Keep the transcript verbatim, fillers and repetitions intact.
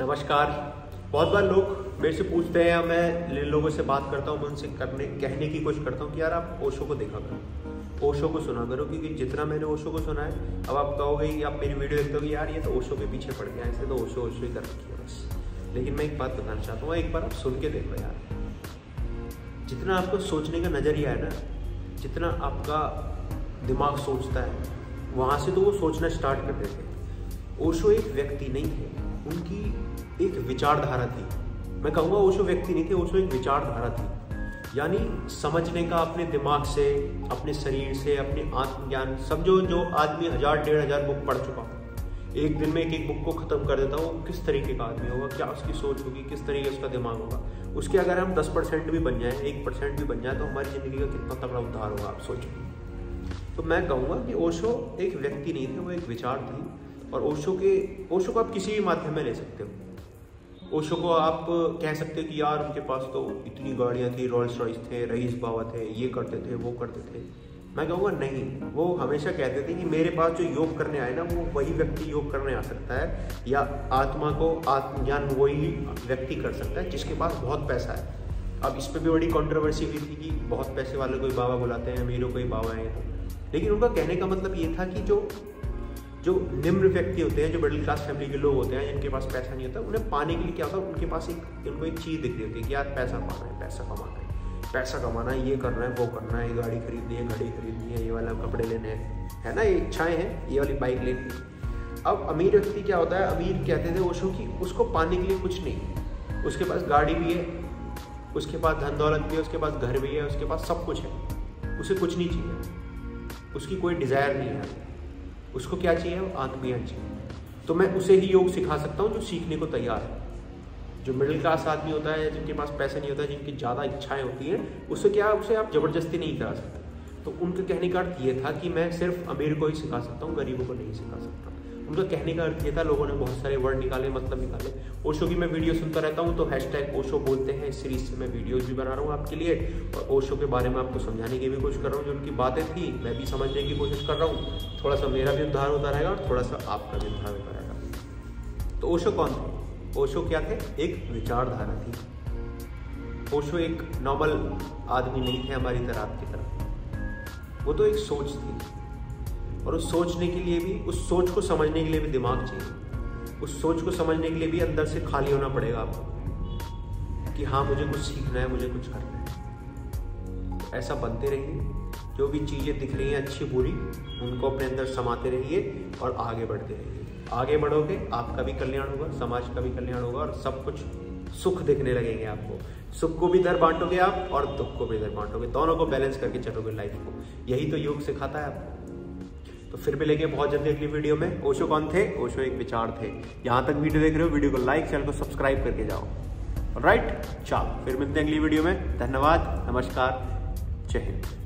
नमस्कार। बहुत बार लोग मेरे से पूछते हैं या मैं जिन लोगों से बात करता हूँ मैं उनसे करने कहने की कोशिश करता हूँ कि यार आप ओशो को देखा करो, ओशो को सुना करो, क्योंकि जितना मैंने ओशो को सुना है अब आप कहोगे कि आप मेरी वीडियो देखते हो कि यार ये तो ओशो के पीछे पड़ गया है, इसलिए तो ओशो ओशो ही कर रखी है बस। लेकिन मैं एक बात बताना चाहता हूँ, एक बार आप सुन के देखो यार, जितना आपको सोचने का नज़रिया है ना, जितना आपका दिमाग सोचता है वहाँ से तो वो सोचना स्टार्ट कर देते हैं। ओशो एक व्यक्ति नहीं थे, उनकी एक विचारधारा थी। मैं कहूँगा ओशो व्यक्ति नहीं थे, ओशो एक विचारधारा थी, यानी समझने का अपने दिमाग से, अपने शरीर से, अपने आत्मज्ञान। समझो जो आदमी हज़ार डेढ़ हज़ार बुक पढ़ चुका हो, एक दिन में एक एक बुक को ख़त्म कर देता हो, किस तरीके का आदमी होगा, क्या उसकी सोच होगी, किस तरीके उसका दिमाग होगा। उसके अगर हम दस परसेंट भी बन जाएँ, एक परसेंट भी बन जाए तो हमारी ज़िंदगी का कितना तगड़ा उद्धार होगा, आप सोचो। तो मैं कहूँगा कि ओशो एक व्यक्ति नहीं थे, वो एक विचार थी। और ओशो के ओशो को आप किसी भी माध्यम में ले सकते हो। ओशो को आप कह सकते हो कि यार उनके पास तो इतनी गाड़ियाँ थी, रॉयल्स रॉयस थे, रईस बाबा थे, ये करते थे, वो करते थे। मैं कहूँगा नहीं, वो हमेशा कहते थे कि मेरे पास जो योग करने आए ना, वो वही व्यक्ति योग करने आ सकता है, या आत्मा को आत्मज्ञान वही व्यक्ति कर सकता है जिसके पास बहुत पैसा है। अब इस पर भी बड़ी कॉन्ट्रोवर्सी हुई थी कि बहुत पैसे वालों को ही बाबा बुलाते हैं, अमीरों को ही बाबा हैं। लेकिन उनका कहने का मतलब ये था कि जो जो निम्न व्यक्ति होते हैं, जो मिडिल क्लास फैमिली के लोग होते हैं, जिनके पास पैसा नहीं होता, उन्हें पाने के लिए क्या होता है, उनके पास एक उनको एक चीज़ दिख रही होती है कि यार पैसा पाना है, पैसा कमाना है, पैसा कमाना है, ये करना है, वो करना है, ये गाड़ी खरीदनी है, गाड़ी खरीदनी है, ये वाला कपड़े लेने हैं, है ना, ये इच्छाएँ हैं, ये वाली बाइक लेनी है। अब अमीर व्यक्ति क्या होता है, अमीर कहते थे ओशो की, उसको पाने के लिए कुछ नहीं, उसके पास गाड़ी भी है, उसके पास धन दौलत भी है, उसके पास घर भी है, उसके पास सब कुछ है, उसे कुछ नहीं चाहिए, उसकी कोई डिज़ायर नहीं है, उसको क्या चाहिए, वो आत्मीयता चाहिए। तो मैं उसे ही योग सिखा सकता हूँ जो सीखने को तैयार है। जो मिडिल क्लास आदमी होता है, जिनके पास पैसा नहीं होता, जिनकी ज़्यादा इच्छाएं होती हैं, उससे क्या उसे आप ज़बरदस्ती नहीं करा सकते। तो उनके कहने का अर्थ ये था कि मैं सिर्फ अमीर को ही सिखा सकता हूँ, गरीबों को नहीं सिखा सकता। उनका कहने का अर्थ ये था, लोगों ने बहुत सारे वर्ड निकाले, मतलब निकाले। ओशो की मैं वीडियो सुनता रहता हूँ तो हैशटैग ओशो बोलते हैं इस सीरीज़ से मैं वीडियोज़ भी बना रहा हूँ आपके लिए, और ओशो के बारे में आपको समझाने की भी कोशिश कर रहा हूँ। जो उनकी बातें थी मैं भी समझने की कोशिश कर रहा हूँ, थोड़ा सा मेरा भी उद्धार होता रहेगा और थोड़ा सा आपका भी उद्धार होता रहेगा। तो ओशो कौन थे, ओशो क्या थे, एक विचारधारा थी। ओशो एक नॉर्मल आदमी नहीं थे हमारी तरह, आपकी तरह। वो तो एक सोच थी, और उस सोचने के लिए भी, उस सोच को समझने के लिए भी दिमाग चाहिए, उस सोच को समझने के लिए भी अंदर से खाली होना पड़ेगा आपको कि हाँ मुझे कुछ सीखना है, मुझे कुछ करना है। तो ऐसा बनते रहिए, जो भी चीज़ें दिख रही हैं अच्छी बुरी, उनको अपने अंदर समाते रहिए और आगे बढ़ते रहिए। आगे बढ़ोगे आपका भी कल्याण होगा, समाज का भी कल्याण होगा, और सब कुछ सुख दिखने लगेंगे आपको। सुख को भी इधर बांटोगे आप और दुख को भी इधर बांटोगे, दोनों को बैलेंस करके चलोगे लाइफ को। यही तो योग सिखाता है आपको। तो फिर मिलेंगे बहुत जल्दी अगली वीडियो में। ओशो कौन थे, ओशो एक विचार थे। यहाँ तक वीडियो देख रहे हो, वीडियो को लाइक, चैनल को सब्सक्राइब करके जाओ। राइट, चाल फिर मिलते हैं अगली वीडियो में। धन्यवाद, नमस्कार, जय हिंद।